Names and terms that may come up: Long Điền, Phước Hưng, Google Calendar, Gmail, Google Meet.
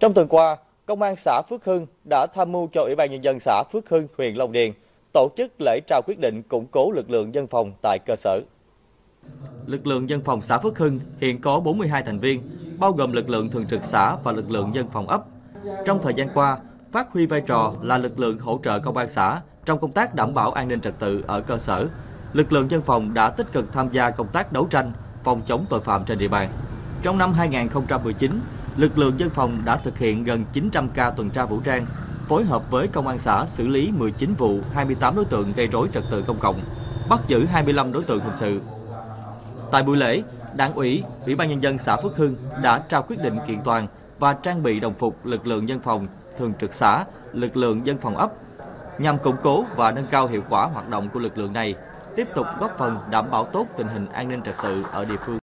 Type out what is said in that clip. Trong tuần qua, Công an xã Phước Hưng đã tham mưu cho Ủy ban Nhân dân xã Phước Hưng, huyện Long Điền tổ chức lễ trao quyết định củng cố lực lượng dân phòng tại cơ sở. Lực lượng dân phòng xã Phước Hưng hiện có 42 thành viên, bao gồm lực lượng thường trực xã và lực lượng dân phòng ấp. Trong thời gian qua, phát huy vai trò là lực lượng hỗ trợ công an xã trong công tác đảm bảo an ninh trật tự ở cơ sở, lực lượng dân phòng đã tích cực tham gia công tác đấu tranh, phòng chống tội phạm trên địa bàn. Trong năm 2019, lực lượng dân phòng đã thực hiện gần 900 ca tuần tra vũ trang, phối hợp với công an xã xử lý 19 vụ, 28 đối tượng gây rối trật tự công cộng, bắt giữ 25 đối tượng hình sự. Tại buổi lễ, Đảng ủy, Ủy ban Nhân dân xã Phước Hưng đã trao quyết định kiện toàn và trang bị đồng phục lực lượng dân phòng, thường trực xã, lực lượng dân phòng ấp, nhằm củng cố và nâng cao hiệu quả hoạt động của lực lượng này, tiếp tục góp phần đảm bảo tốt tình hình an ninh trật tự ở địa phương.